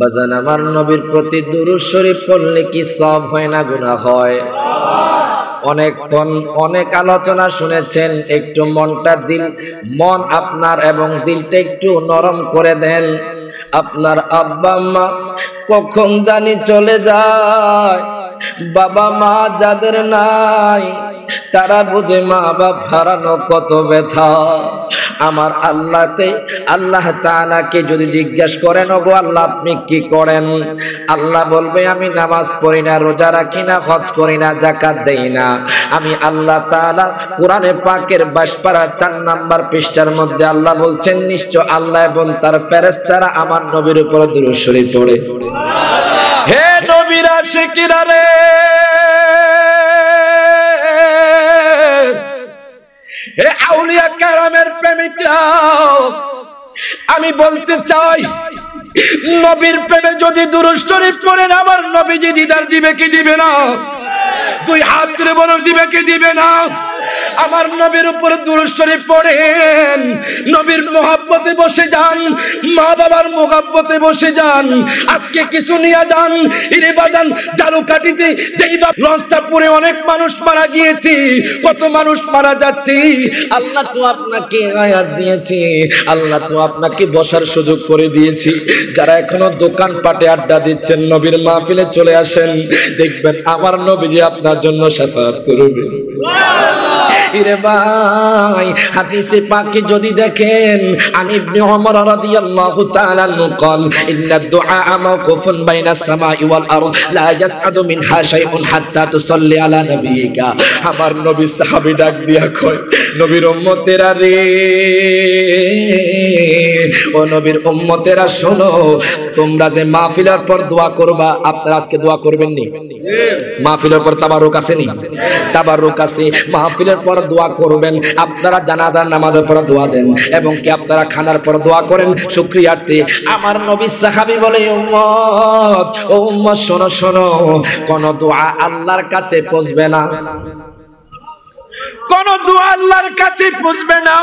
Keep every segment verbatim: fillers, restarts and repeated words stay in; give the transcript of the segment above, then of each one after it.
বাজান আমার নবীর প্রতি দুরূদ শরীফ পড়লে কি সওয়াব হয় না গুনাহ হয়? অনেকক্ষণ অনেক আলোচনা শুনেছেন, একটু মনটা দিল মন আপনার এবং দিলটা একটু নরম করে দেন। আপনার আব্বা আম্মা কখন জানি চলে যায়, বাবা মা যাদের নাই তারা বুঝে মা বাপ হারানো কত ব্যথা। আমার আল্লাহতে আল্লাহ তাআলাকে যদি জিজ্ঞাসা করেন, ওগো আল্লাহ আপনি কি করেন? আল্লাহ বলবে আমি নামাজ পড়ি না, রোজা রাখি না, হজ করি না, যাকাত দেই না। আমি আল্লাহ তাআলা কোরআনে পাকের বাইশ পারা চার নাম্বার পৃষ্ঠার মধ্যে আল্লাহ বলছেন, নিশ্চয় আল্লাহ এবং তার ফেরেশতারা আমার নবীর উপর দুরূদ শরীফ পড়ে। হে নবীরা শিকিরা রে, হে আউলিয়া কারামের প্রেমিকরা, আমি বলতে চাই নবীর প্রেমে যদি দুরূদ শরীফ পড়েন আমার নবীজি দিদার দিবে কি দিবে না? দুই হাত তুলে বলো দিবে কি দিবে না? আমার নবীর উপর দুরূদ শরীফ পড়েন, নবীর মোহাব্বতে বসে যান, মা বাবার মোহাব্বতে বসে যান। আজকে কিছু নিয়ে যান। ইরে বাজান, জালুকাটিতে যেই লঞ্চটা পুরে অনেক মানুষ মারা গিয়েছে, কত মানুষ মারা যাচ্ছে। আল্লাহ তো আপনাকে হায়াত দিয়েছে, আল্লাহ তো আপনাকে বসার সুযোগ করে দিয়েছি। যারা এখনো দোকান পাটে আড্ডা দিচ্ছেন, নবীর মাহফিলে চলে আসেন, দেখবেন আমার নবীজি আপনার জন্য শাফাআত করবে। ইরে ভাই, হাদিসে পাকে যদি দেখেন, আন ইবনে ওমর রাদিয়াল্লাহু তাআলা নকল, ইন্না দুআ মাওকুফুন বাইনাস সামাই ওয়াল আরদ, লা ইয়াসআদু মিনহা শাইউন হাত্তা তুসাল্লি আলা নাবিয়িকা। আমার নবী সাহাবী ডাক দিয়া কয়, নবীর উম্মতেরা রে, ও নবীর উম্মতেরা শোনো, তোমরা যে মাহফিলের পর দোয়া করবা, আপনারা আজকে দোয়া করবেন নি? মাহফিলের পর তাবারুক আছে নি? তাবারুক আছে। মাহফিলের পর দোয়া করবেন, আপনারা জানাজার নামাজের পর দোয়া দেন, এবং কি আপনারা খানার পর দোয়া করেন শুকরিয়াতে। আমার নবী সাহাবী বলে, উম্মত ও উম্মত শোনো শোনো, কোন দোয়া আল্লাহর কাছে পৌঁছবে না, কোন দোয়া আল্লাহর কাছে পৌঁছবে না।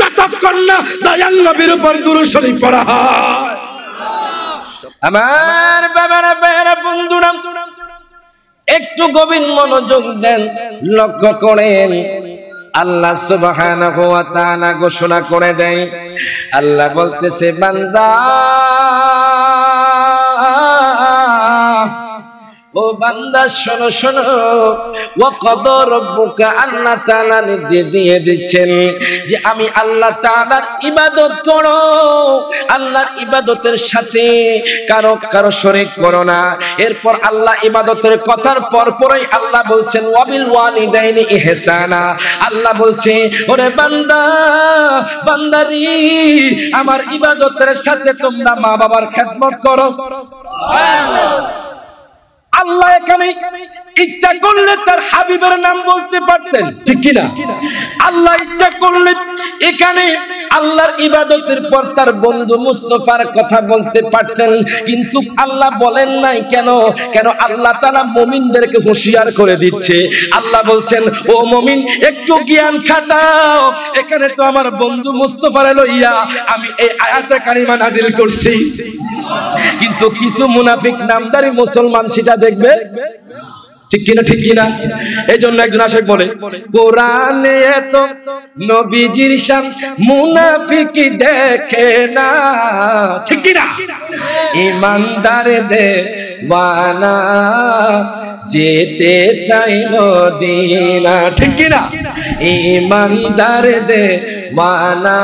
যতক্ষণ না দয়াল নবীর উপর দুরূদ শরীফ পড়া হয়। আমার বাবারা, ভাইয়েরা, বন্ধুরা, একটু গভীর মনোযোগ দেন, লক্ষ্য করেন। আল্লাহ সুবহানাহু ওয়া তাআলা ঘোষণা করে দেয়, আল্লাহ বলতেছে, বান্দা ও বান্দা শোনো শোনো, ওয়াকাদ রাব্বুকা আল্লাহ তাআলা নির্দেশ দিয়ে দিচ্ছেন যে আমি আল্লাহ তাআলার ইবাদত করো, আল্লাহর ইবাদতের সাথে কারো কারো শরীক করো না। এরপর আল্লাহ ইবাদতের কথার পরপরই আল্লাহ বলছেন, ওয়াবিল ওয়ালিদাইনি ইহসানা। আল্লাহ বলছে, ওরে বান্দা বান্দারি, আমার ইবাদতের সাথে তোমরা মা বাবার খেদমত করো। সুবহানাল্লাহ। আল্লাহ এখানে ইচ্ছা করলে তার হাবিবের নাম বলতে পারতেন, ঠিক কি না? আল্লাহ ইচ্ছা করলে এখানে আল্লাহর ইবাদতের পর তার বন্ধু মুস্তাফার কথা বলতে পারতেন, কিন্তু আল্লাহ বলেন নাই। কেন? কেন আল্লাহ তাআলা মুমিনদেরকে হুঁশিয়ার করে দিচ্ছে। আল্লাহ বলছেন, ও মুমিন, একটু জ্ঞান খাটাও, এখানে তো আমার বন্ধু মুস্তাফারে লইয়া আমি এই আয়াতে কারিমা নাজিল করছি। কিন্তু কিছু মুনাফিক নামদারি মুসলমান সেটা দেখবে ঠিক কিনা? ঠিক কিনা? এই জন্য একজন আশেক বলে, কোরআনে এত নবীজির শান, মুনাফিকি দেখে না। ঠিক কিনা? ইমানদারে দেওয়ানা, যেতে চাই মদিনা। ঠিক কিনা? ইমানদারে দেওয়ানা,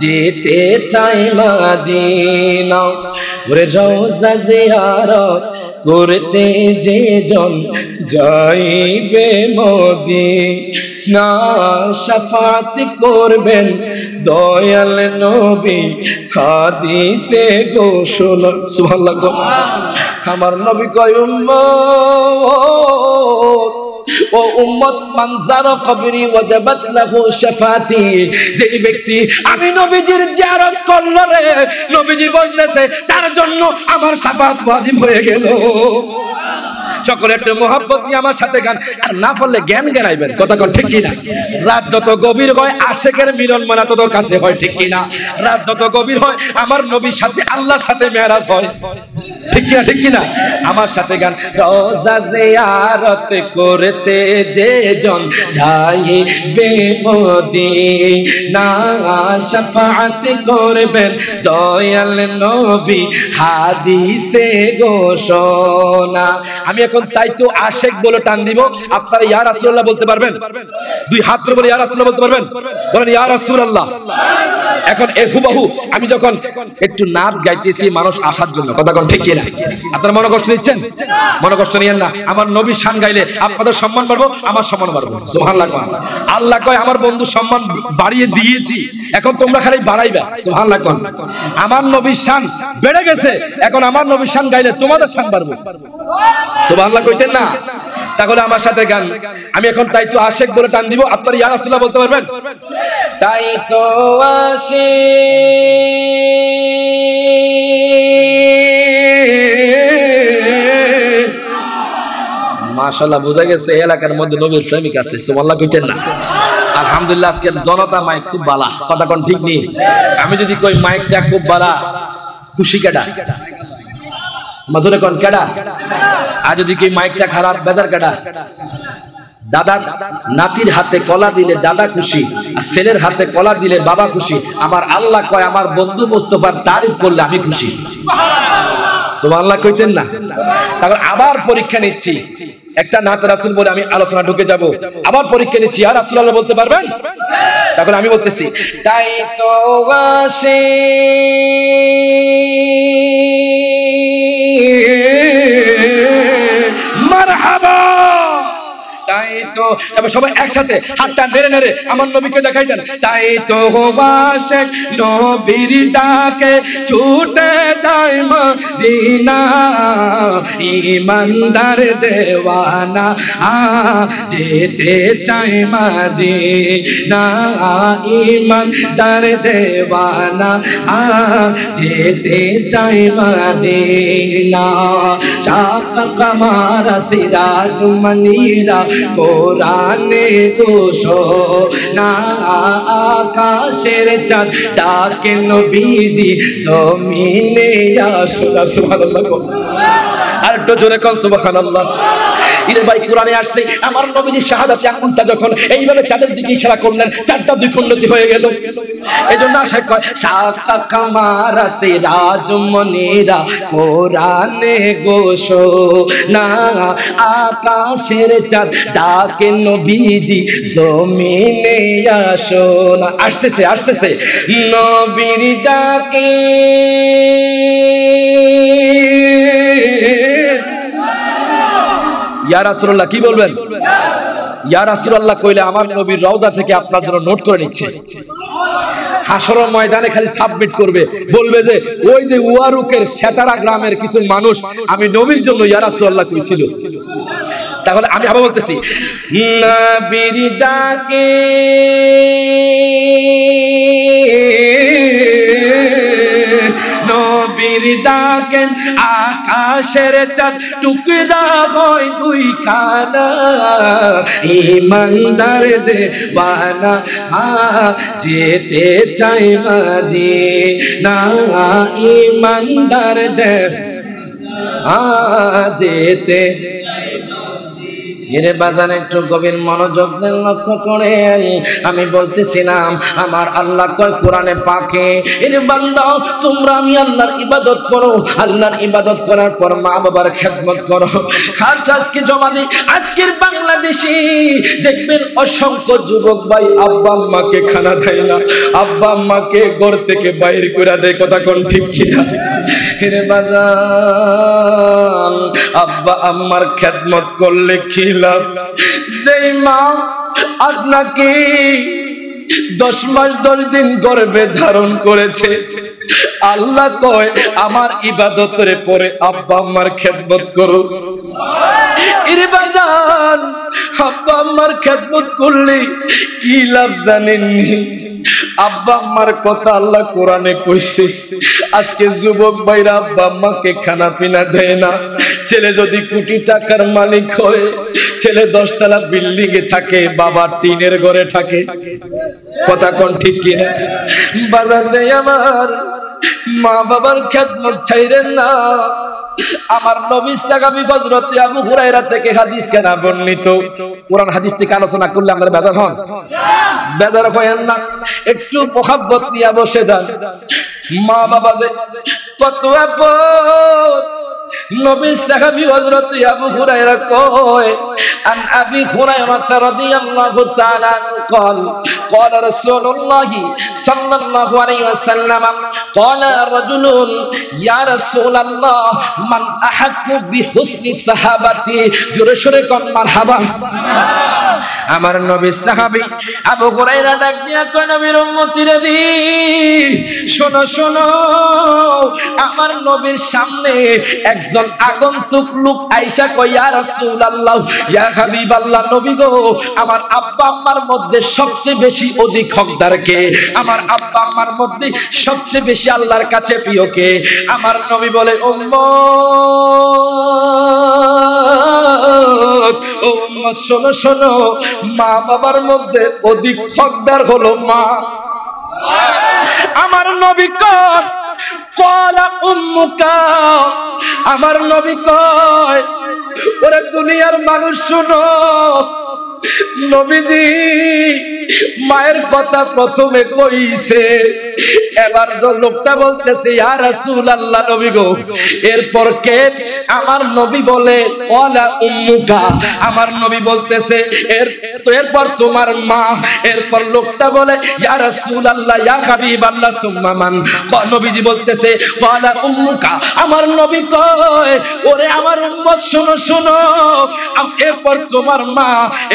যেতে চাই মদিনা। ওরে রওজা জিয়ারত করতে যে জন যাইবে মদিনা, শাফাত করবেন দয়াল নবী হাদিসে গোসল। সুবহানাল্লাহ। আমার নবী কয়, উম্মত ও উম্মত, মান যারা কবরি ওয়াজাবাত লাহু শাফাতি, যে ব্যক্তি আমি নবীজির জিয়ারত করল রে, নবীজি বলতেছে তার জন্য আমার শাফাত ওয়াজিব হয়ে গেল। সকলে একটু মহব্বত নিয়ে আমার সাথে গান, আর না পারলে জ্ঞান জ্ঞানাইবেন। কথা কোন ঠিক কিনা? রাত যত গভীর হয় আশেকের মিলন মানা তত কাছে হয়, ঠিক কিনা? রাত যত গভীর হয় আমার নবীর সাথে আল্লাহর সাথে মেরাজ হয়, ঠিক কিনা? ঠিক কিনা? আমার সাথে গান। রোজা জিয়ারত করতে যেজন যাইবে মদিনা, শাফাআত করবেন দয়াল নবী হাদিসে ঘোষণা। আমি এখন তাই তো আশেক বলে টান দিব, আপনারা ইয়া রাসূলুল্লাহ বলতে পারবেন? দুই হাত ধরে বলে ইয়া রাসূলুল্লাহ বলতে পারবেন? বলেন ইয়া রাসূলুল্লাহ। এখন এ হুবহু আমি যখন একটু নাচ গাইতেছি মানুষ আসার জন্য, কথা কোন ঠিক কিনা? আপনারা মনে কষ্ট নিচ্ছেন? মনে কষ্ট নিয়েন না, আমার নবীর শান গাইলে আপনাদের সম্মান বাড়বো, আমার সম্মান বাড়বো। সুবহানাল্লাহ। আল্লাহ কয় আমার বন্ধু সম্মান বাড়িয়ে দিয়েছি, এখন তোমরা খালি বাড়াইবা। সুবহানাল্লাহ। আমার নবীর শান বেড়ে গেছে, এখন আমার নবীর শান গাইলে তোমাদের শান বাড়বো। সুবহানাল্লাহ কইতেন না? তাহলে আমার সাথে গান। আমি এখন তাই তো আশেক বলে টান দিব, আপনারা ইয়া রাসূলুল্লাহ বলতে পারবেন? তাই তো মাশাআল্লাহ বুঝা গেছে এলাকার মধ্যে নবীর প্রেমিক আছে। সুবহানাল্লাহ কইতেন না? আলহামদুলিল্লাহ আজকের জনতা মাইক খুব বালা। কথা কোন ঠিক নেই? আমি যদি কই মাইকটা খুব বালা, খুশি কাটা মজুরে কোন কাটা? আর যদি কই মাইকটা খারাপ, বেজার কাটা? দাদা নাতির হাতে কলা দিলে দাদা খুশি, আর ছেলের হাতে কলা দিলে বাবা খুশি। আমার আল্লাহ কয় আমার বন্ধু মোস্তফার তারিফ করলে আমি খুশি। সুবহানাল্লাহ কইতেন না? তারপর আবার পরীক্ষা নিচ্ছি, একটা নাত রাসূল বলে আমি আলোচনা ঢুকে যাব, আবার পরীক্ষা নিচ্ছি আর রাসূলুল্লাহ বলতে পারবেন? তখন আমি বলতেছি তাই তো আসে মারহাবা। তাই তো সবাই একসাথে হাতটা নেড়ে নেড়ে আমার নবীকে দেখাই দেন। তাই তো আশেক নবীর ডাকে ছুটে যায় মদিনা, ইমানদার দেওয়ানা যেতে চায় মদিনা, ইমানদার দেওয়ানা যেতে চায় মদিনা। শাফ কামার সিরাজ মনিরা কোরআনে ঘোষণা, আকাশের চাঁদ ডাকে নবীজি জমিনে আসো। সুবহানাল্লাহ। আর একটু জোরে কর সুবহানাল্লাহ। ইরে ভাই কোরআনে আসছে আমার নবীজি শাহাদাতে আঙ্গুলটা যখন এইভাবে চাঁদের দিকে ইশারা করলেন, চাঁদটা দুই খণ্ডটি হয়ে গেল। এজন্য আশা কয় শাফা কামার সিরাজ মনিরা কোরআনে ঘোষণা, আকাশের চাঁদ ডাকে নবীজি জমিনে আসো। না আসতেছে আসতেছে নবীর ডাকে ইয়া রাসূলুল্লাহ। কি বলবেন? ইয়া রাসূলুল্লাহ কইলে আমার নবীর রওজা থেকে আপনার জন্য নোট করে নিচ্ছে। হাসরের ময়দানে খালি সাবমিট করবে, বলবে যে ওই যে ওয়ারুকের সেতারা গ্রামের কিছু মানুষ আমি নবীর জন্য ইয়া রাসূলুল্লাহ কইছিল। তাহলে আমি আবার বলতেছি নবীর ডাকে নবীর ডাকে আকাশের চাঁদ টুকরা হয় দুই খানা, ইমানদার দেওয়ানা যেতে চায় মদিনা, ইমানদার দেওয়ানা যেতে। এরে বাজান একটু গভীর মনোযোগ দেন, লক্ষ্য করেন। আমি বলতেছিলাম আমার আল্লাহ কয় কোরআনে পাকে, এরে বান্দা তোমরা আমি আল্লাহর ইবাদত করো, আল্লাহর ইবাদত করার পর মা বাবার খেদমত করো। খাস আজকে জমাজে আজকের বাংলাদেশে দেখবেন অসংখ্য যুবক ভাই আব্বা আম্মাকে খানা দেয় না, আব্বা আম্মাকে ঘর থেকে বাইর করে দেয়। কথা কোন ঠিক কিনা? এরে বাজান আব্বা আম্মার খেদমত করলে কি লাভ? যেই মা আপনাকে দশ মাস দশ দিন গর্ভে ধারণ করেছে, আল্লাহ কয় আমার ইবাদতের পরে আব্বা আম্মার খেদমত করো। এরে বাজান আব্বা আম্মার খেদমত করলে কি লাভ জানেননি? আব্বা আম্মার কথা আল্লাহ কোরআনে কইছে। আজকে যুবক ভাইরা আব্বা আম্মাকে খানা পিনা দেয় না। ছেলে যদি কোটি টাকার মালিক হয়, ছেলে দশতলা বিল্ডিং এ থাকে, বাবা টিনের ঘরে থাকে। কথা কোন ঠিক কিনা? বাজার নেই আমার, মা বাবার খেদমত ছাইরেন না। আমার নবী সাহাবী হযরত আবু হুরায়রা থেকে হাদিস কেনা বর্ণিত, কোরআন হাদিস থেকে আলোচনা করলে আপনারা বেজার হন? বেজার হবেন না, একটু মুহাব্বত নিয়ে বসে যান। মা বাবা যে কত আপদ, নবী সাহাবী হযরত আবু হুরায়রা কয়, আন আবি হুরায়রা রাদিয়াল্লাহু তাআলা قال قال رسول الله صلى الله عليه وسلم قال الرجل يا رسول الله من احق بحسن صحابتي জোরে সোরে কোন মারহাবা। আমার নবী সাহাবী আবু হুরায়রা ডাক দিয়া কয়, নবীর উম্মতীরা রে শোনো শোনো, আমার নবীর সামনে এক একজন আগন্তুক লোক আয়েশা কয়, ইয়া রাসূলুল্লাহ ইয়া হাবিবাল্লাহ, নবী গো আমার আব্বা আম্মার মধ্যে সবচেয়ে বেশি অধিক হকদার কে? আমার আব্বা আম্মার মধ্যে সবচেয়ে বেশি আল্লাহর কাছে প্রিয় কে? আমার নবী বলে, উম্মত ও উম্মত শোনো শোনো, মা বাবার মধ্যে অধিক হকদার হলো মা। আমার নবী কয়, কলা উম্মুকা, আমার নবী কয়, ওরে দুনিয়ার মানুষ শুনো, নবীজি মায়ের কথা প্রথমে কইছে। এবার লোকটা বলতেছে, ইয়া রাসূলুল্লাহ, নবী গো। এরপর কে? আমার নবী বলে, ক্বালা উম্মুকা, আমার নবী বলতেছে এর তো এরপর তোমার মা। এরপর লোকটা বলে, ইয়া রাসূলুল্লাহ ইয়া হাবিবাল্লাহ, সুম্মা মান? নবীজি বলতেছে ক্বালা উম্মুকা। আমার নবী কয়, ওরে আমার উম্মত শোনো শোনো, এরপর তোমার মা।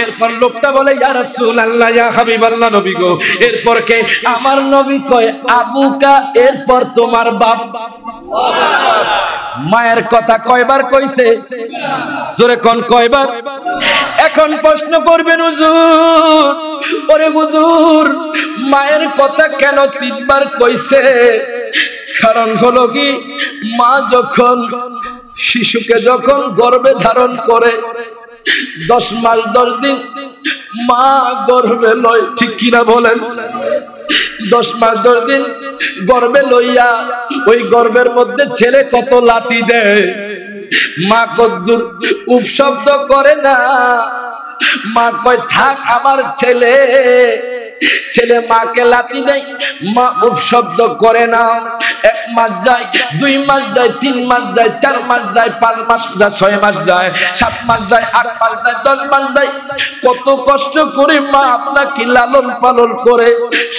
এরপর লোকটা বলে, ইয়া রাসূলুল্লাহ ইয়া হাবিবাল্লাহ, নবী গো। এরপর কে? আমার নবী কয়, আবুকা, এরপর তোমার বাপ। মায়ের কথা কয়বার কইছে? জোরে কোন কয়বার? এখন প্রশ্ন করবেন হুজুর, ওরে হুজুর মায়ের কথা কেন তিনবার কইছে? কারণ হলো কি, মা যখন শিশুকে যখন গর্ভে ধারণ করে দশ মাস দশ দিন মা গর্ভে লয়, ঠিক কিনা বলেন? দশ মাস দশ দিন গর্ভে লইয়া ওই গর্ভের মধ্যে ছেলে কত লাথি দেয়, মা কদ্দুর উপশব্দ করে না। মা কয়, থাক আমার ছেলে। ছেলে মাকে লাথি দেয়, মা উপশব্দ করে না। এক মাস যায়, দুই মাস যায়, তিন মাস যায়, চার মাস যায়, পাঁচ মাস যায়, ছয় মাস যায়, সাত মাস যায়, আট মাস যায়, দশ মাস যায়। কত কষ্ট করে মা আপনাকে লালন পালন করে।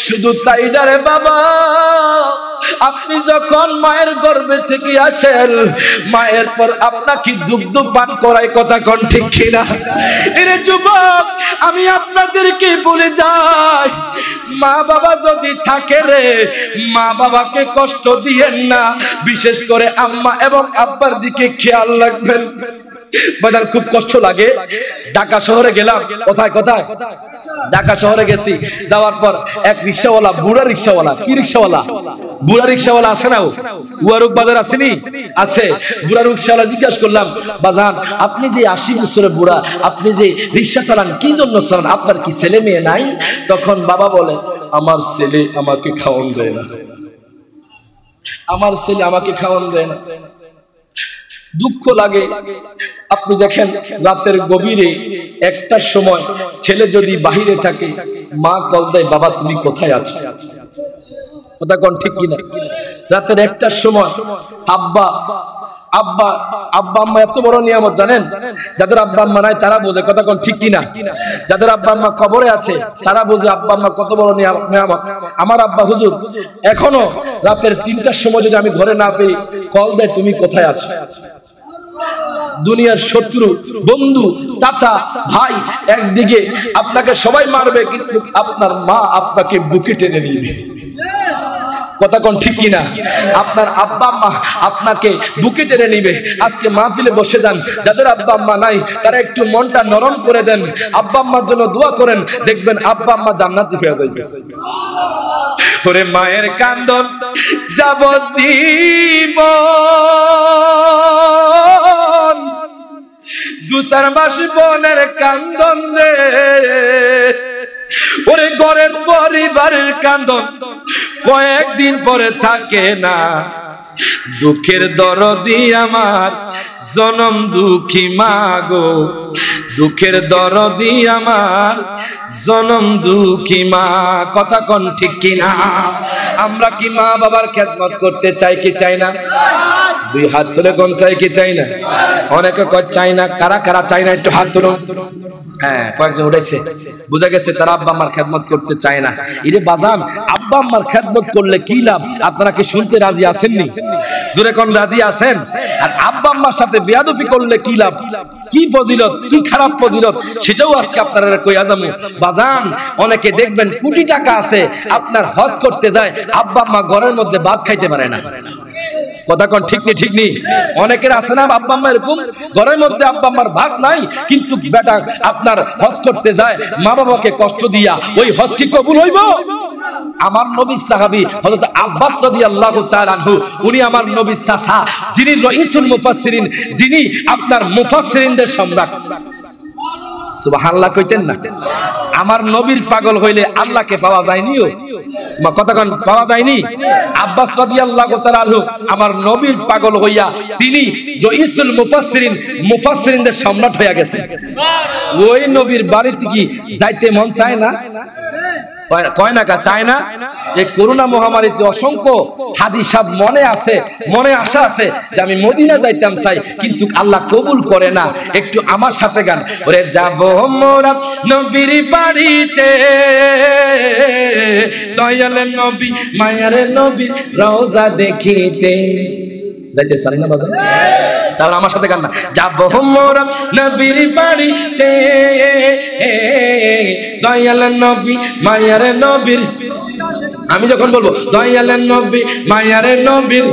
শুধু তাই না রে বাবা, আপনি যখন মায়ের গর্ভে থেকে আসেন, মায়ের পর আপনাকে দুগ্ধ পান করায়। কথা কোন ঠিক কিনা? এরে যুবক, আমি আপনাদেরকে বলে যাই, মা বাবা যদি থাকে রে, মা বাবাকে কষ্ট দিয়েন না। বিশেষ করে আম্মা এবং আব্বার দিকে খেয়াল রাখবেন। বাজার খুব কষ্ট লাগে। ঢাকা শহরে গেলাম, কোথায় কোথায় ঢাকা শহরে গেছি। যাওয়ার পর এক রিক্সাওয়ালা, বুড়া রিক্সাওয়ালা, কি রিক্সাওয়ালা, বুড়া রিক্সাওয়ালা আছে না উয়ারুক বাজার, আসেনি? আছে। বুড়া রিক্সাওয়ালা জিজ্ঞাসা করলাম, বাজান আপনি যে আশি বছরের বুড়া, আপনি যে রিক্সা চালান কি জন্য চালান? আপনার কি ছেলে মেয়ে নাই? তখন বাবা বলে, আমার ছেলে আমাকে খাওয়ান দেয় না, আমার ছেলে আমাকে খাওয়ান দেয় না। দুঃখ লাগে। আপনি দেখেন রাতের গভীরে একটার সময় ছেলে যদি বাহিরে থাকে, মা কল দেয়, বাবা তুমি কোথায় আছো? কথা কোন ঠিক কিনা? রাতের একটার সময় আব্বা আব্বা আব্বা আম্মা এত বড় নিয়ামত জানেন। যাদের আব্বা আম্মা নাই তারা বোঝে। কথা কোন ঠিক কিনা? যাদের আব্বা আম্মা কবরে আছে তারা বোঝে আব্বা আম্মা কত বড় নিয়ামত। আমার আব্বা হুজুর এখনো রাতের তিনটার সময় যদি আমি ঘরে না পেয়ে কল দেয়, তুমি কোথায় আছো? দুনিয়ার শত্রু, বন্ধু, চাচা, ভাই একদিকে আপনাকে সবাই মারবে, কিন্তু আপনার মা আপনাকে বুকে টেনে নিবে। কথা কোন ঠিক কিনা? আপনার আব্বা আম্মা আপনাকে বুকে টেনে নিবে। আজকে মাহফিলে বসে যান, যাদের আব্বা আম্মা নাই তারা একটু মনটা নরম করে দেন, আব্বা আম্মার জন্য দোয়া করেন, দেখবেন আব্বা আম্মা জান্নাতি হয়ে যাবে। ওরে মায়ের কান্দন যাবজ্জীবন, দুসার মাস বোনের কান্দন রে, ওরে ঘরের পরিবারের কান্দন কয়েকদিন পরে থাকে না। দুঃখের দরদি আমার জনম দুঃখী মা গো, দুঃখের দরদি আমার জনম দুঃখী মা। কথা কোন ঠিক কিনা? আমরা কি মা বাবার খেদমত করতে চাই কি চাই না? দুই হাত তুলে কোন চাই কি চাই না? অনেকে কয় চাই না। কারা কারা চাই না একটু হাত তুলো। হ্যাঁ, কয়েকজন উঠেছে, বুঝা গেছে তারা আব্বা আমার খেদমত করতে চায় না। এরে বাজান, আব্বা আমার খেদমত করলে কি লাভ? আপনারা কি শুনতে রাজি আছেননি? জোরে কোন রাজি আছেন? আর আব্বা আম্মার সাথে বেয়াদবি করলে কি লাভ? কি ফজিলত, কি খারাপ ফজিলত, সেটাও আজকে আপনারা কই আজামু। বাজান, অনেকে দেখবেন কোটি টাকা আছে, আপনার হজ করতে যায়, আব্বা আম্মা ঘরের মধ্যে ভাত খাইতে পারে না। কথা কোন ঠিক নেই? ঠিক নেই। অনেকের আছে না আব্বা আম্মা এরকম, ঘরের মধ্যে আব্বা আম্মার ভাত নাই, কিন্তু বেটা আপনার হজ করতে যায় মা বাবাকে কষ্ট দিয়া, ওই হজ কি কবুল হইব? আমার নবীর সাহাবী হযরত আব্বাস রাদিয়াল্লাহু তাআলা আনহু, উনি আমার নবীর চাচা, যিনি রাইসুল মুফাসসিরিন, যিনি আপনার মুফাসসিরিনদের সম্রাট। সুবহানাল্লাহ কইতেন না? আমার নবীর পাগল হইলে আল্লাহকে পাওয়া যায়নিও। কথা কোন পাওয়া যায়নি? আব্বাস রাদিয়াল্লাহু তাআলা আনহু আমার নবীর পাগল হইয়া তিনি রাইসুল মুফাসসিরিন, মুফাসসিরিনদের সম্রাট হয়ে গেছে। ওই নবীর বাড়িতে কি যাইতে মন চায় না? কয় না কা চায় না? এই করোনা মহামারীতে অসংখ্য হাজি সাহেব মনে আছে, মনে আশা আছে যে আমি মদিনা যাইতাম চাই, কিন্তু আল্লাহ কবুল করে না। একটু আমার সাথে গান, ওরে যাব মোরা নবীর বাড়িতে, দয়াল নবী মায়ার নবীর রওজা দেখিতে। যাইতে চাই না বাজার? তাহলে আমার সাথে গান না, যাব মোরা নবীর বাড়িতে, দয়াল নবী মায়ার নবীর। আমি যখন বলবো দয়াল নবী মায়ার নবীর,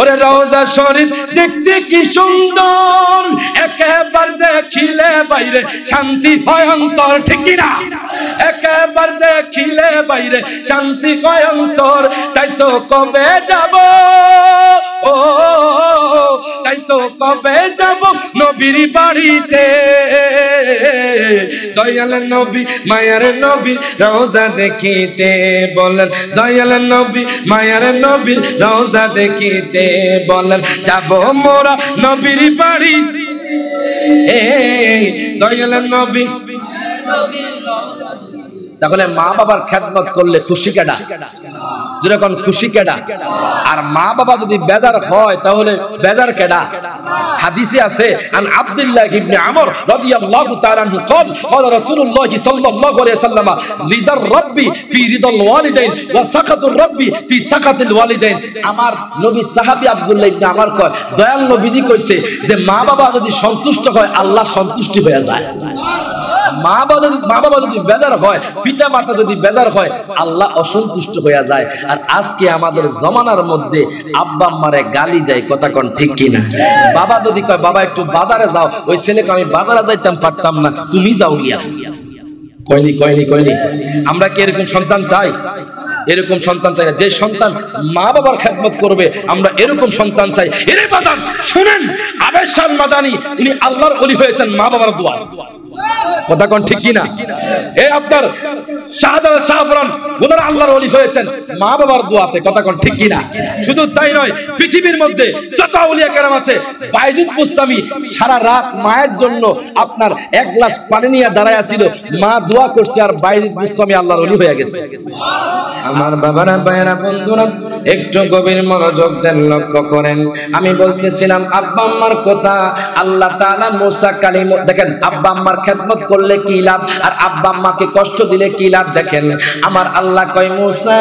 ওরে রওজা শরীফ দেখতে কি সুন্দর, একবার দেখিলে বাইরে শান্তি হয় অন্তর। ঠিক না? একবার দেখিলে বাইরে শান্তি হয় অন্তর, তাই তো কবে যাব, ও তাই তো কবে যাব নবীর বাড়িতে, দয়াল নবী মায়ার নবীর রওজা দেখিতে। বলেন দয়াল নবী মায়ার নবীর রওজা দেখিতে, বলেন যাব মোরা নবীর বাড়ি, এ দয়াল নবী। তাহলে মা বাবার খেদমত করলে খুশি কেডা? যেরকম খুশি কেডা? আর মা বাবা যদি বেজার হয় তাহলে বেজার কেডা? হাদিসে আছে আন আব্দুল্লাহ ইবনে আমর রাদিয়াল্লাহু তাআলা আনহু قال قال رسول الله صلى الله عليه وسلم رضا ربي في رضا الوالدين وسخط ربي في سخط الوالدين। আমার নবী সাহাবী আব্দুল্লাহ ইবনে আমর কয়, দয়াল নবীজি কইছে যে মা বাবা যদি সন্তুষ্ট হয় আল্লাহ সন্তুষ্টি হয়ে যায়। মা বাবা যদি মা বাবা যদি বেজার হয়, পিতা মাতা যদি বেজার হয়, আল্লাহ অসন্তুষ্ট হয়ে যায়। আর আজকে আমাদের জমানার মধ্যে আব্বা আম্মারে গালি দেয়। কথা কোন ঠিক কিনা? বাবা যদি কয় বাবা একটু বাজারে যাও, ওই ছেলেকে আমি বাজারে যাইতাম পারতাম না, তুমি যাও গিয়া। কয়নি কয়নি কয়নি আমরা কি এরকম সন্তান চাই? এরকম সন্তান চাই না। যে সন্তান মা বাবার খেদমত করবে আমরা এরকম সন্তান চাই। এরে বাদান শুনেন, আবেদ শাহ মাদানী উনি আল্লাহর ওলি হয়েছেন মা বাবার দোয়া। কথা কোন ঠিক কিনা? এ আপনার শাহজালাল শাহফরান উনারা আল্লাহর ওলি হয়েছেন মা বাবার দোয়াতে। কথা কোন ঠিক কিনা? শুধু তাই নয়, পৃথিবীর মধ্যে যত আউলিয়া কেরাম আছে, বাইজিদ বুস্তামি সারা রাত মায়ের জন্য আপনার এক গ্লাস পানি নিয়ে দাঁড়ায় ছিল, মা দোয়া করছে আর বাইজিদ বুস্তামি আল্লাহর ওলি হয়ে গেছে। আমার বাবারা ভাইয়েরা বন্ধুরা একটু গভীর মনোযোগ দেন, লক্ষ্য করেন। আমি বলতেছিলাম আব্বা আম্মার কথা। আল্লাহ তাআলা মুসা কালিম, দেখেন আব্বা আম্মার খেদমত করলে কি লাভ আর আব্বা আম্মাকে কষ্ট দিলে কি লাভ। দেখেন আমার আল্লাহ কয়, মুসা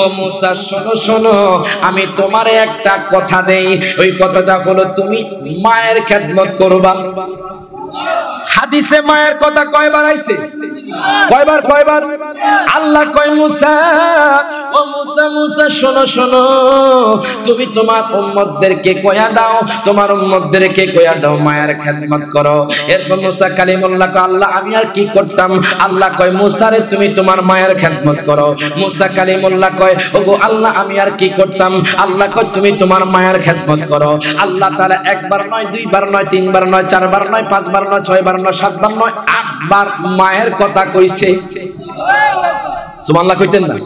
ও মুসা শোনো শোনো, আমি তোমারে একটা কথা দেই, ওই কথাটা হলো তুমি মায়ের খেদমত করবা। হাদিসে মায়ের কথা কয়বার আইছে? কয়বার কয়বার আল্লাহ কয় মুসা, ও মুসা মুসা শোনো শোনো, তুমি তোমার উম্মতদেরকে কয়া দাও, তোমার উম্মতদেরকে কয়া দাও মায়ের খিদমত করো। এরপর মুসা কালিমুল্লাহ কয় আল্লাহ আমি আর কি করতাম? আল্লাহ কয় মুসা রে তুমি তোমার মায়ের খিদমত করো। মুসা কালিমুল্লাহ কয় ওগো আল্লাহ আমি আর কি করতাম? আল্লাহ কয় তুমি তোমার মায়ের খিদমত করো। আল্লাহ তাআলা একবার নয়, দুইবার নয়, তিনবার নয়, চারবার নয়, পাঁচবার নয়, ছয়বার নয়, সাতবার নয়, আটবার মায়ের কথা কইছে। সুবহানাল্লাহ কইতেন না?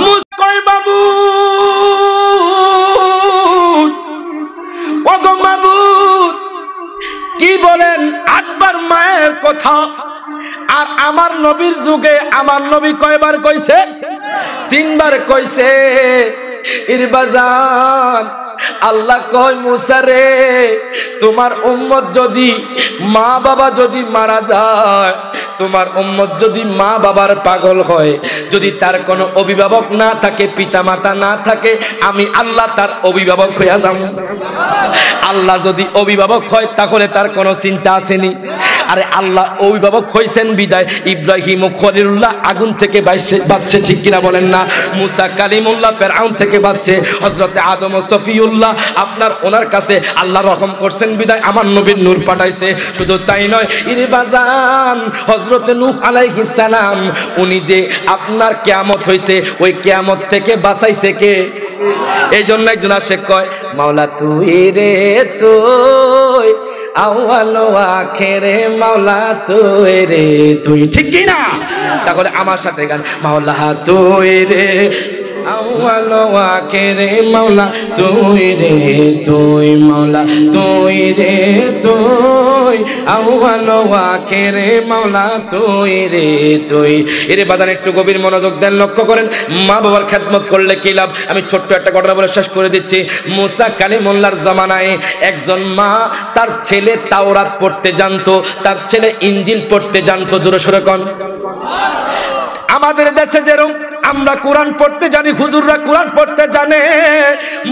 মুসা কয় বাবু ওগো বাবু কি বলেন আটবার মায়ের কথা? আর আমার নবীর যুগে আমার নবী কয়বার কইছে? তিনবার কইছে। ইরবাজান আল্লাহ কয় মুসা রে তোমার উম্মত যদি মা বাবা যদি মারা যায়, তোমার উম্মত যদি মা বাবার পাগল হয়, যদি তার কোনো অভিভাবক না থাকে, পিতামাতা না থাকে, আমি আল্লাহ তার অভিভাবক হইয়া যাব। আল্লাহ যদি অভিভাবক হয় তাহলে তার কোনো চিন্তা আসেনি। আরে আল্লাহ অভিভাবক হয়েছেন বিদায় ইব্রাহিম ও খলিলুল্লাহ আগুন থেকে বাঁচছে, ঠিক কিনা বলেন না? মুসা কালিমুল্লাহ ফেরাউন থেকে বাঁচছে, হযরতে আদম ও সফিউল্লাহ আপনার ওনার কাছে আল্লাহ রহম করছেন বিদায় আমার নবীর নূর পাঠাইছে। শুধু তাই নয় ইরবাজান, হযরতে নূহ আলাইহিস সালাম উনি যে আপনার কিয়ামত হয়েছে, ওই কিয়ামত থেকে বাঁচাইছে কে? এই জন্য একজন আশিক কয় মাওলা তুই রে তুই আউয়াল ওয়া আখির, মাওলা তুই রে তুই, ঠিক কি না? তাহলে আমার সাথে গান, মাওলা তুই রে আউয়াল ওয়া আখির, মাওলা তুই রে তুই, মাওলা তুই রে তুই আউয়াল ওয়া আখির, মাওলা তুই রে তুই। এর বাদান একটু গভীর মনোযোগ দেন, লক্ষ্য করেন মা বাবার খেদমত করলে কি লাভ? আমি ছোট্ট একটা ঘটনা বলে শেষ করে দিচ্ছি। মুসা কালিমুল্লাহর জামানায় একজন মা তার ছেলে তাওরাত পড়তে জানতো, তার ছেলে ইঞ্জিল পড়তে জানতো। জোরে সরে কোন আমাদের দেশে যেরকম আমরা কোরআন পড়তে জানি, হুজুররা কোরআন পড়তে জানে,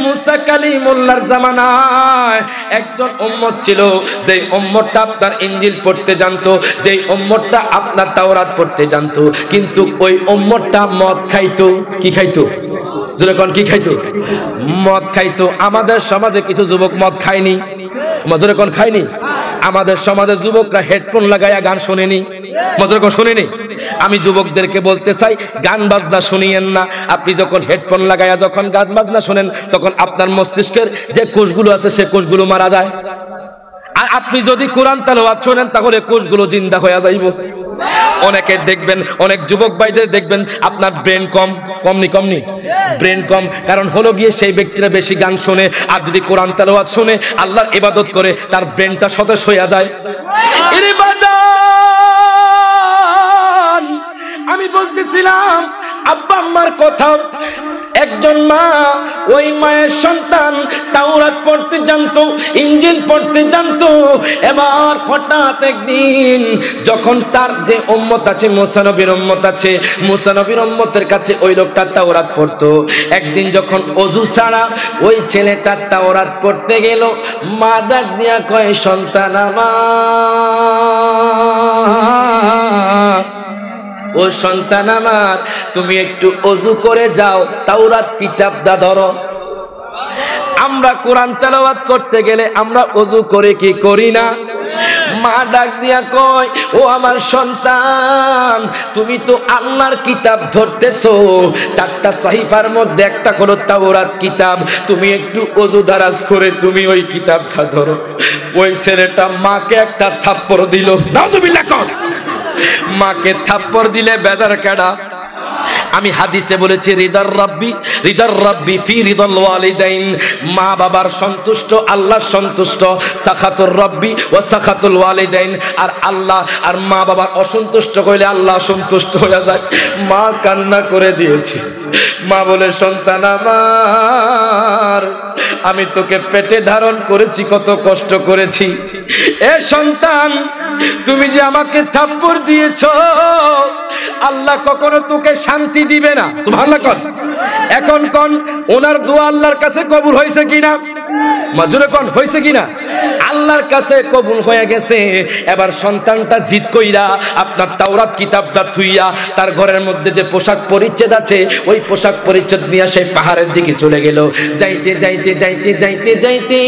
মুসা কালিমুল্লাহর জামানায় একজন উম্মত ছিল যেই উম্মতটা আপনার ইঞ্জিল পড়তে জানতো, যেই উম্মতটা আপনার তাওরাত পড়তে জানতো, কিন্তু ওই উম্মতটা মদ খাইতো। কি খাইতো? জোরে কোন কি খাইতো? মদ খাইতো। আমাদের সমাজে কিছু যুবক মদ খায়নি, মজুরে কোন খায়নি? আমাদের সমাজে যুবকরা হেডফোন লাগাইয়া গান শোনেনি, মজুরে কোন শোনেনি? আমি যুবকদেরকে বলতে চাই গান বাজনা শুনিয়েন না। আপনি যখন হেডফোন লাগাইয়া যখন গান বাজনা শোনেন তখন আপনার মস্তিষ্কের যে কোষগুলো আছে সে কোষগুলো মারা যায়। আর আপনি যদি কোরআন তেলাওয়াত শোনেন তাহলে কোষগুলো জিন্দা হইয়া যাইব। অনেকে দেখবেন, অনেক যুবক ভাইদের দেখবেন আপনার ব্রেন কম, কমনি কমনি ব্রেন কম, কারণ হলো গিয়ে সেই ব্যক্তিরা বেশি গান শোনে। আর যদি কোরআন তেলাওয়াত শুনে আল্লাহর ইবাদত করে তার ব্রেনটা সতেজ হইয়া যায়। আমি বলতেছিলাম আব্বা আম্মার কথা, একজন মা ওই মায়ের সন্তান তাওরাত পড়তে জানতো, ইঞ্জিল পড়তে জানতো। এবার হঠাৎ একদিন যখন তার যে উম্মত আছে, মুসা নবীর উম্মত আছে, মুসা নবীর উম্মতের কাছে ওই লোকটা তাওরাত পড়তো, একদিন যখন ওযু ছাড়া ওই ছেলেটা তাওরাত পড়তে গেল, মা ডাক দিয়া কয় সন্তান আমার, ও সন্তান আমার তুমি একটু ওযু করে যাও, তাওরাত কিতাবটা ধরো। আমরা কোরআন তেলাওয়াত করতে গেলে আমরা ওযু করে কি করি না? মা ডাক দিয়া কয় ও আমার সন্তান তুমি তো আল্লাহর কিতাব ধরতেছো, চারটা সাহিফার মধ্যে একটা হলো তাওরাত কিতাব, তুমি একটু ওযু দারাজ করে তুমি ওই কিতাবটা ধরো। ওই ছেলেটা মাকে একটা থাপ্পড় দিল। নাউযুবিল্লাহ কর। মাকে থাপ্পড় দিলে বেজার কেডা? আমি হাদিসে বলেছি রিদার রাব্বি রিদার রাব্বি ফি রিদাল ওয়ালিদাইন, মা বাবার সন্তুষ্ট আল্লাহ সন্তুষ্ট, সাখাতুর রাব্বি ওয়া সাখাতুল ওয়ালিদাইন, আর আল্লাহ আর মা বাবার অসন্তুষ্ট হইলে আল্লাহ সন্তুষ্ট হয়ে যায়। মা কান্না করে দিয়েছে। মা বলে সন্তান আমার আমি তোকে পেটে ধারণ করেছি, কত কষ্ট করেছি, এ সন্তান তুমি যে আমাকে থাপ্পড় দিয়েছ আল্লাহ কখনো তোকে শান্তি দিবে না। সুবহানাল্লাহ কোন। এখন কোন ওনার দোয়া আল্লাহর কাছে কবুল হয়েছে কিনা? মাজুরে কোন হয়েছে কিনা? আল্লাহ আল্লাহর কাছে কবুল হয়ে গেছে। এবার সন্তানটা জিদ কইরা আপনার তাওরাত কিতাবটা থুইয়া তার ঘরের মধ্যে যে পোশাক পরিচ্ছেদ আছে ওই পোশাক পরিচ্ছেদ নিয়ে সে পাহাড়ের দিকে চলে গেল। যাইতে যাইতে যাইতে যাইতে যাইতে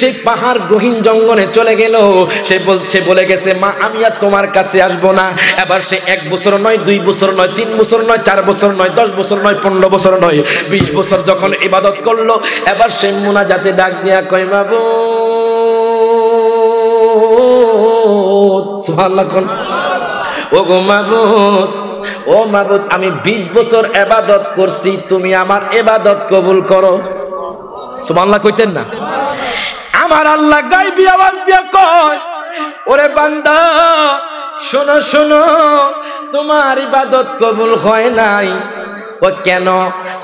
সেই পাহাড় গহীন জঙ্গলে চলে গেল। সে বলছে বলে গেছে, মা আমি আর তোমার কাছে আসবো না। এবার সে এক বছর নয়, দুই বছর নয়, তিন বছর নয়, চার বছর নয়, দশ বছর নয়, পনেরো বছর নয়, বিশ বছর যখন ইবাদত করলো, এবার সে মুনাজাতে ডাক দিয়া কয়, মাবুদ সুবহানাল্লাহ কোন, ও গো মাবুদ, ও মাবুদ, আমি বিশ বছর ইবাদত করছি, তুমি আমার ইবাদত কবুল করো। সুবহানাল্লাহ কইতেন না? আমার আল্লাহ গায়বী আওয়াজ দিয়া কয়, ওরে বান্দা শোনো শোনো, তোমার ইবাদত কবুল হয় নাই। ও কেন?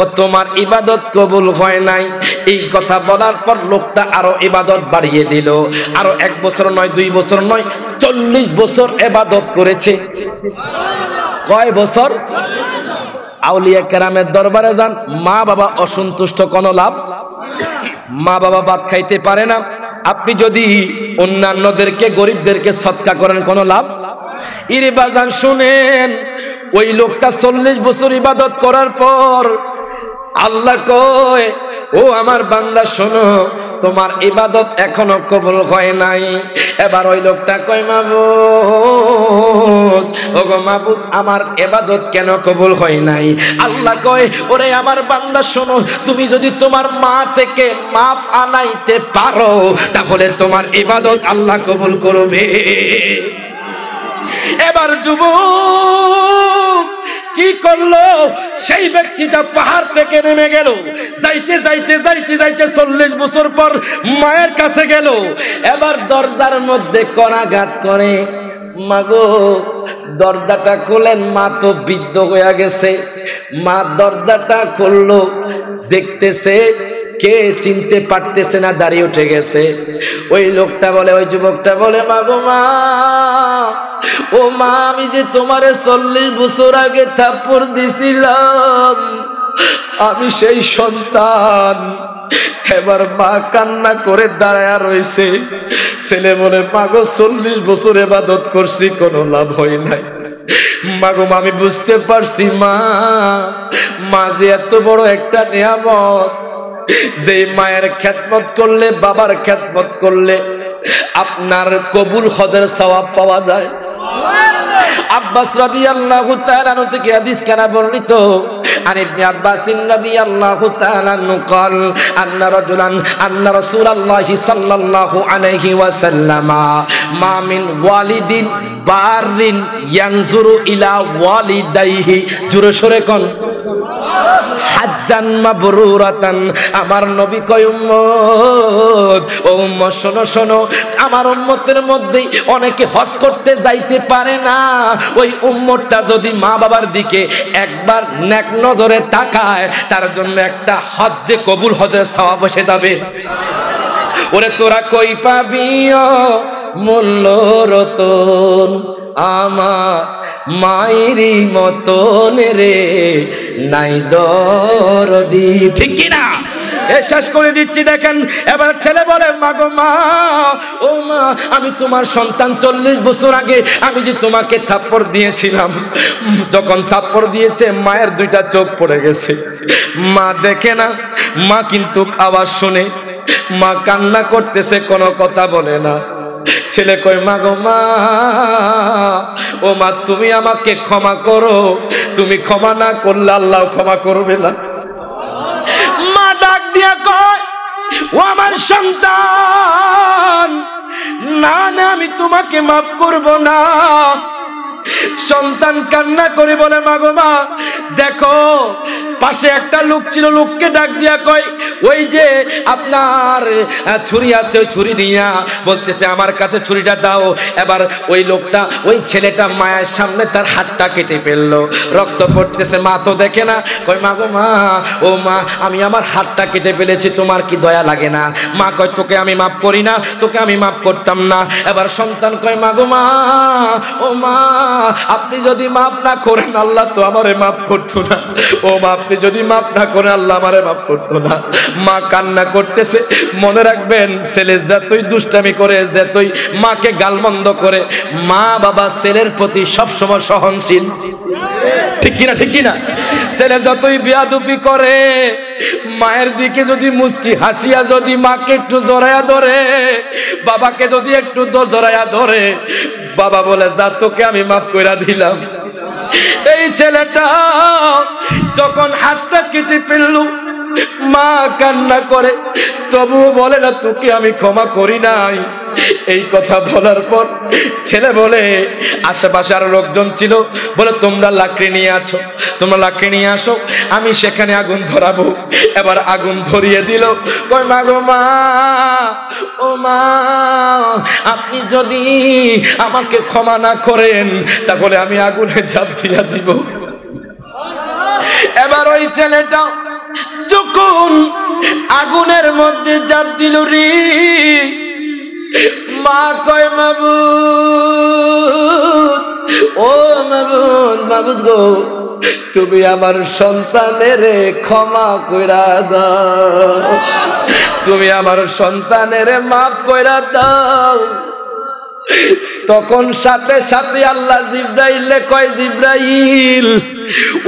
ও তোমার ইবাদত কবুল হয় নাই। এই কথা বলার পর লোকটা আরো ইবাদত বাড়িয়ে দিল। আরো এক বছর নয়, দুই বছর নয়, চল্লিশ বছর ইবাদত করেছে। কয় বছর? আউলিয়া কেরামের দরবারে যান, মা বাবা অসন্তুষ্ট, কোনো লাভ? মা বাবা ভাত খাইতে পারে না। আপনি যদি অন্যান্যদেরকে, গরিবদেরকে সৎকা করেন, কোনো লাভ? ইরে বাজান শুনেন, ওই লোকটা চল্লিশ বছর ইবাদত করার পর আল্লাহ কয়, ও আমার বান্দা শোনো, তোমার ইবাদত এখনো কবুল হয় নাই। এবার ওই লোকটা কয়, মাবুদ, ও গো মাবুদ, আমার ইবাদত কেন কবুল হয় নাই? আল্লাহ কয়, ওরে আমার বান্দা শোনো, তুমি যদি তোমার মা থেকে মাপ আনাইতে পারো তাহলে তোমার ইবাদত আল্লাহ কবুল করবে। এবার যুবক কি করলো? সেই ব্যক্তিটা পাহাড় থেকে নেমে গেল। যাইতে যাইতে যাইতে যাইতে চল্লিশ বছর পর মায়ের কাছে গেল। এবার দরজার মধ্যে করাঘাত করে, মাগো দরজাটা খোলেন, মা তো বৃদ্ধ হয়ে গেছে। মা দরজাটা খুললো, দেখতেছে কে চিনতে পারতেছে না, দাঁড়িয়ে উঠে গেছে। ওই লোকটা বলে, ওই যুবকটা বলে, মাগো মা, ও মা, আমি যে তোমারে চল্লিশ বছর আগে থাপ্পড় দিছিলাম, আমি সেই সন্তান। এবার মা কান্না করে দাঁড়ায়া রয়েছে। ছেলে বলে, মাগো চল্লিশ বছর ইবাদত করছি, কোনো লাভ হয় নাই। মাগো আমি বুঝতে পারছি মা, মা যে এত বড় একটা নিয়ামত, যে মায়ের খেদমত করলে, বাবার খেদমত করলে আপনার কবুল হজের সওয়াব পাওয়া যায়। আব্বাস রাদিয়াল্লাহু তাআলা আনহু থেকে হাদিস কানা বর্ণিত, আর ইবনে আব্বাস রাদিয়াল্লাহু তাআলা আনহু قال ان رجلا ان رسول الله صلى الله عليه وسلم ما من والد بار ينظر الى والديه জোরে সরে কোন হাজ্জান মাবরুরাতান। আমার নবী কয়, উম্মত, ও উম্মত শোনো শোনো, আমার উম্মতের মধ্যে অনেকে হজ করতে যাইতে পারে না। ওই উম্মতটা যদি মা বাবার দিকে একবার নেক নজরে তাকায়, তার জন্য একটা হজ যে কবুল হজের সওয়াব এসে যাবে। ওরে তোরা কই পাবি মূল্য রতন আমার মায়েরই মতন রে, নাই দরদি। ঠিক কি না? শেষ করে দিচ্ছি দেখেন। এবার ছেলে বলে, মাগো মা, ও মা, আমি তোমার সন্তান, চল্লিশ বছর আগে আমি যে তোমাকে থাপ্পড় দিয়েছিলাম, যখন থাপ্পড় দিয়েছে মায়ের দুইটা চোখ পড়ে গেছে। মা দেখে না, মা কিন্তু আওয়াজ শুনে। মা কান্না করতেছে, কোনো কথা বলে না। ছেলে কয়, মাগো মা, ও মা, তুমি আমাকে ক্ষমা করো, তুমি ক্ষমা না করলে আল্লাহ ক্ষমা করবে না। মা ডাক দিয়া কয়, ও আমার সন্তান, না না, আমি তোমাকে মাফ করব না। সন্তান কান্না করে বলে, মাগো মা, দেখো পাশে একটা লোক ছিল, লোককে ডাক দিয়া কয়, ওই যে আপনার ছুরি আছে, ওই ছুরি নিয়া বলতেছে আমার কাছে ছুরিটা দাও। এবার ওই লোকটা, ওই ছেলেটা মায়ের সামনে তার হাতটা কেটে ফেললো, রক্ত পড়তেছে। মা তো দেখে না। কয়, মাগো মা, ও মা, আমি আমার হাতটা কেটে ফেলেছি, তোমার কি দয়া লাগে না? মা কয়, তোকে আমি মাফ করি না, তোকে আমি মাফ করতাম না। এবার সন্তান কয়, মাগো মা, ও মা, আপনি যদি মাফ না করেন আল্লাহ তো আমারে মাফ করতো না। ও মা, আপনি যদি মাফ না করেন আল্লাহ আমারে মাফ করতো না। मा कान्ना करतेছে মনে রাখবেন ছেলে যতই দুষ্টামি করে যতই মাকে গালমন্দ করে মা বাবা ছেলের প্রতি সব সময় সহনশীল ঠিক কি না ঠিক কি না ছেলে যতই বেয়াদবি করে মায়ের দিকে যদি মুস্কি হাসিয়া যদি মাকে একটু জড়ায়া ধরে বাবাকে যদি একটু জড়ায়া ধরে বাবা বলে যা তোকে আমি maaf কইরা দিলাম এই ছেলেটা যখন হাতটা কেটে ফেললো মা কান্না করে তবু বলে না তোকে আমি ক্ষমা করি নাই এই কথা বলার পর ছেলে বলে আশেপাশে আর লোকজন ছিল বলে তোমরা লাকড়ি নিয়ে আসো তোমরা লাকড়ি নিয়ে আসো আমি সেখানে আগুন ধরাবো এবার আগুন ধরিয়ে দিল কই মা গো মা ও মা আপনি যদি আমাকে ক্ষমা না করেন তাহলে আমি আগুনে ঝাঁপ দিয়ে দিব এবার ওই ছেলেটা যখন আগুনের মধ্যে ঝাঁপ দিল রে মা কয় মাবুদ ও মাবুদ মাবুদ গো তুমি আমার সন্তানের ক্ষমা কইরা দাও তুমি আমার সন্তানের মাফ কইরা দাও তখন সাথে সাথে আল্লাহ জিব্রাইলে কয় জিব্রাইল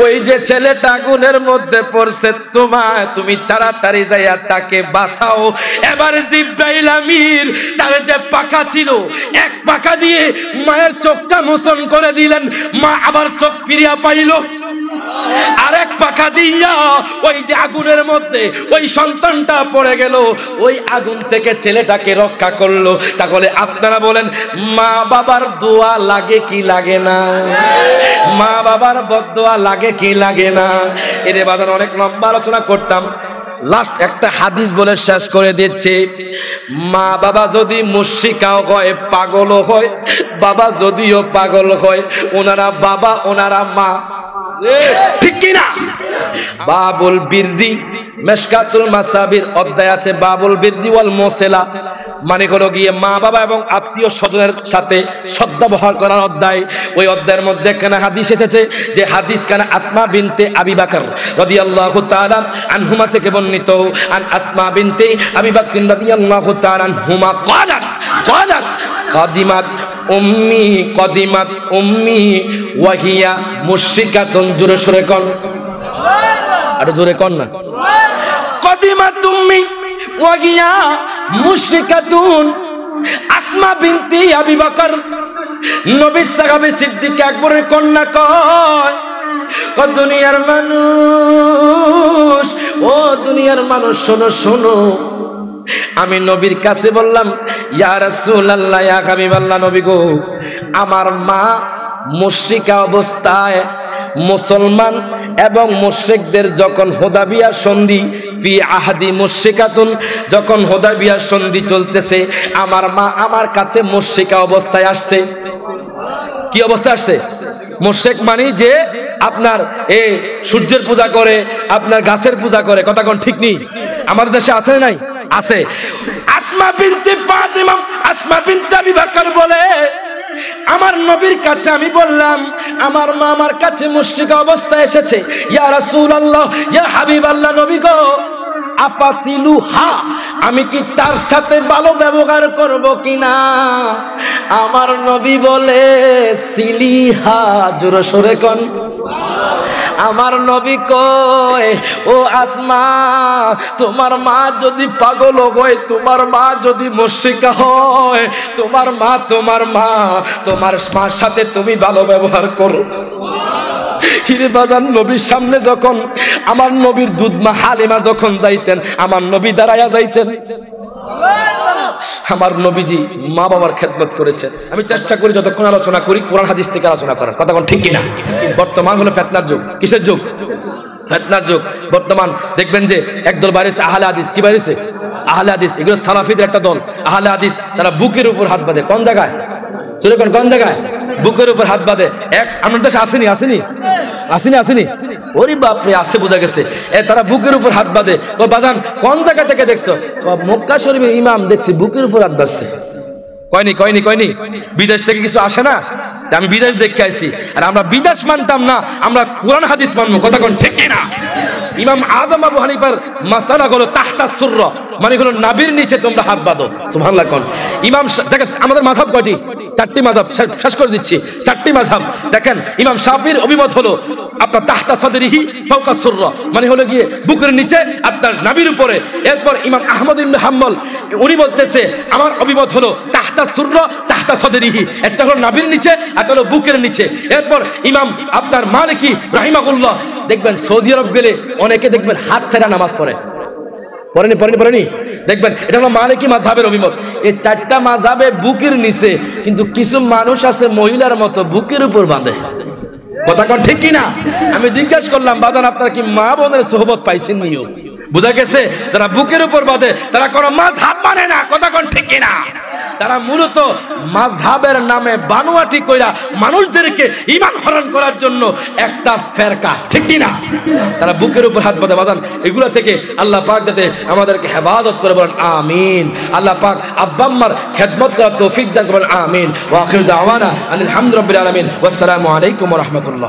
ওই যে ছেলেটা আগুনের মধ্যে পড়ছে তোমায় তুমি তাড়াতাড়ি যাইয়া তাকে বাঁচাও এবার জিব্রাইল আমির তার যে পাখা ছিল এক পাখা দিয়ে মায়ের চোখটা মোচন করে দিলেন মা আবার চোখ ফিরিয়া পাইল আরেক পাখা দিয়া ওই যে আগুনের মধ্যে ওই সন্তানটা পড়ে গেল ওই আগুন থেকে ছেলেটাকে রক্ষা করলো তাহলে আপনারা বলেন মা বাবার দোয়া লাগে কি লাগে না মা বাবার বদদোয়া লাগে কি লাগে না এর বাজার অনেক লম্বা আলোচনা করতাম লাস্ট একটা হাদিস বলে শেষ করে দিচ্ছে মা বাবা যদি মুশরিকও হয় পাগল হয় বাবা যদিও পাগল হয় ওনারা বাবা ওনারা মা ঠিক কি না বাবুল বিরদি মেশকাতুল মাসাবির অধ্যায় আছে বাবুল বিরদি ওয়াল মুসলা মানে হলো গিয়ে মা বাবা এবং আত্মীয় স্বজনের সাথে সদ্ব্যবহার করার অধ্যায় ওই অধ্যায়ের মধ্যে একখানা হাদিস এসেছে যে হাদিস খানা আসমা বিনতে আবি বকর রাদিয়াল্লাহু তাআলা আনহুমা থেকে বর্ণিত আন আসমা বিনতে আবি বকর রাদিয়াল্লাহু তাআলা আনহুমা ক্বালাত ক্বালাত কাদিমাত উম্মি কাদিমাত উম্মি ওয়া হিয়া মুশরিকাতুন জোরে সরে কোন আর জোরে কোন না কাদিমাত উম্মি ওয়া হিয়া মুশরিকাতুন আসমা বিনতি আবি বকর নবী সাহাবী সিদ্দিক আকবরের কন্যা কয় ও দুনিয়ার মানুষ ও দুনিয়ার মানুষ শোনো শোনো আমি নবীর কাছে বললাম ইয়া রাসূলুল্লাহ ইয়া হাবিবাল্লাহ নবী গো আমার মা মুশরিকা অবস্থায় মুসলমান এবং মুশরিকদের যখন হুদায়বিয়া সন্ধি ফি আহাদি মুশরিকাতুন যখন হুদায়বিয়া সন্ধি চলতেছে আমার মা আমার কাছে মুশরিকা অবস্থায় আসছে কি অবস্থা আসছে মুশরিক মানে যে আপনার এ সূর্যের পূজা করে আপনার গাছের পূজা করে কথা কোন ঠিক নেই আমাদের দেশে আছে নাই আছে আসমা বিনতে ফাতিমা আসমা বিনতে আবি বকর বলে আমার নবীর কাছে আমি বললাম আমার মা আমার কাছে মুশরিক অবস্থায় এসেছে ইয়া রাসূলুল্লাহ ইয়া হাবিবাল্লাহ নবী গো আফাসিলুহা আমি কি তার সাথে ভালো ব্যবহার করব কিনা আমার নবী বলে সিলিহা জোরে সরে কোন আমার নবী কয় ও আসমা তোমার মা যদি পাগল হয় তোমার মা যদি মুশরিকা হয় তোমার মা তোমার মা তোমার মার সাথে তুমি ভালো ব্যবহার করো নবীর সামনে যখন আমার নবীর দুধ মা হালিমা যখন যাইতেন আমার নবী দাঁড়ায়া যাইতেন আমার নবীজি মা বাবার খেদমত করেছেন আমি চেষ্টা করি যতক্ষণ আলোচনা করি কোরআন হাদিস থেকে আলোচনা করার কথা কোন ঠিক কিনা বর্তমান হলো ফিতনার যুগ কিসের যুগ ফিতনার যুগ বর্তমান দেখবেন যে একদল বাইরে আহলে হাদিস কি বাইরে আহলে হাদিস এগুলো সালাফিদের একটা দল আহলে হাদিস তারা বুকের উপর হাত বাঁধে কোন জায়গায় চলে কোন কোন জায়গায় বুকের উপর হাত বাঁধে এক আমাদের দেশে আসেনি আসেনি আসেনি আসেনি ওরে বাপরে আসে বোঝা গেছে এ তারা বুকের উপর হাত বাঁধে ও বাজান কোন জায়গা থেকে দেখছো মক্কা শরীফের ইমাম দেখছি বুকের উপর হাত বাঁধছে কয়নি কয়নি কয়নি বিদেশ থেকে কিছু আসে না আমি বিদেশ দেখে আইছি আর আমরা বিদেশ মানতাম না আমরা কোরআন হাদিস মানবো কথা কোন ঠিক না इमाम आजम अबू हनीफार मसाला गुलो ताहता सुर्रा माने गुलो नाभिर नीचे তোমরা হাত বাঁধো সুবহানাল্লাহ কোন ইমাম দেখেন আমাদের মাযহাব কয়টি চারটি মাযহাব শেষ করে দিচ্ছি চারটি মাযহাব দেখেন ইমাম শাফির অভিমত হলো আপনার তাহতা সাদরিহি ফাওকা সুররা মানে হলো গিয়ে বুকের নিচে আপনার নাভির উপরে এরপর ইমাম আহমদ ইবনে হাম্বল উনি বলতেছে আমার অভিমত হলো তাহতা সুররা তাহতা সাদরিহি এটা হলো নাভির নিচে এটা হলো বুকের নিচে এরপর ইমাম আপনার মালিকি রাহিমাহুল্লাহ দেখবেন সৌদি আরব গেলে অনেকে দেখবেন হাত ছাড়া নামাজ পড়ে পড়েনি পড়েনি পড়েনি দেখবেন এটা হলো মালিকি মাযহাবের অভিমত এই চারটা মাযহাবে বুকের নিচে কিন্তু কিছু মানুষ আছে মহিলার মতো বুকের উপর বাঁধে কথা কোন ঠিক কি না আমি জিজ্ঞেস করলাম বাজান আপনারা কি মা বোনের সোহবত পাইছেন নিও বুঝা গেছে যারা বুকের উপর বাঁধে তারা কোন মাযহাব মানে না কথা কোন ঠিক কি না তারা মূলত মাযহাবের নামে বানোয়াটি কইরা মানুষদেরকে ঈমান হরণ করার জন্য একটা ফেরকা ঠিক কি না তারা বুকের উপর হাত বাঁধে বাজান এগুলা থেকে আল্লাহ পাক যাতে আমাদেরকে হেফাজত করে বলেন আমিন আল্লাহ পাক আব্বাম্মার খিদমত করার তৌফিক দান করেন আমিন ওয়া আখির দাওয়ানা আলহামদুলিল্লাহি রাব্বিল আলামিন ওয়া আসসালামু আলাইকুম ওয়া রাহমাতুল্লাহ।